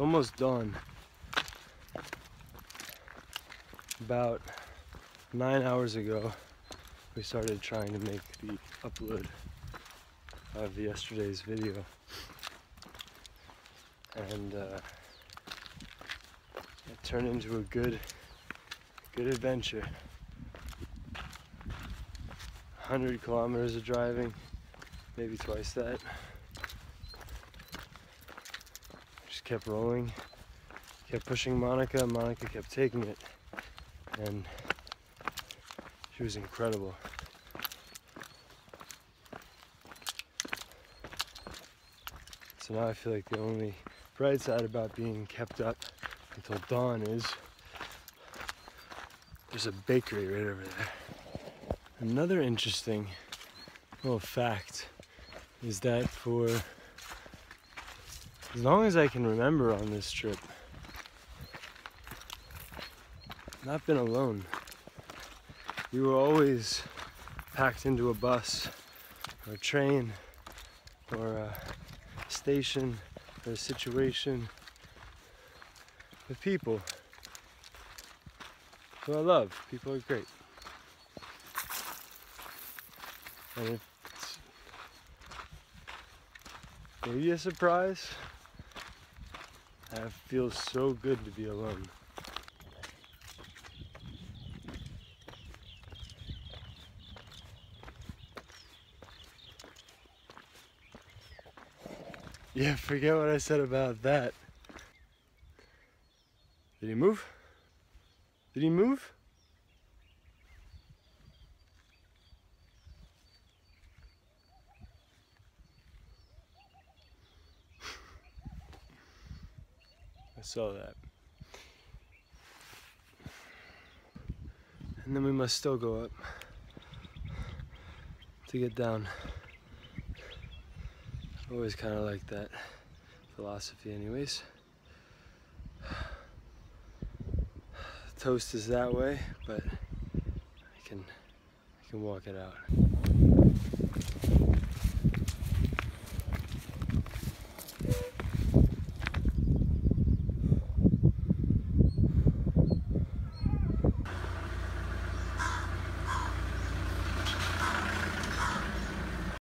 It's almost done. About 9 hours ago, we started trying to make the upload of yesterday's video. And it turned into a good adventure. 100 kilometers of driving, maybe twice that. Just kept rolling, kept pushing Monica, and Monica kept taking it. And she was incredible. So now I feel like the only bright side about being kept up until dawn is there's a bakery right over there. Another interesting little fact is that for as long as I can remember on this trip, I've not been alone. We were always packed into a bus or a train or a station or a situation with people who I love. People are great. And it's maybe a surprise. I feel so good to be alone. Yeah, forget what I said about that. Did he move? Did he move? I saw that. And then we must still go up to get down. Always kind of like that philosophy anyways. Toast is that way, but I can walk it out.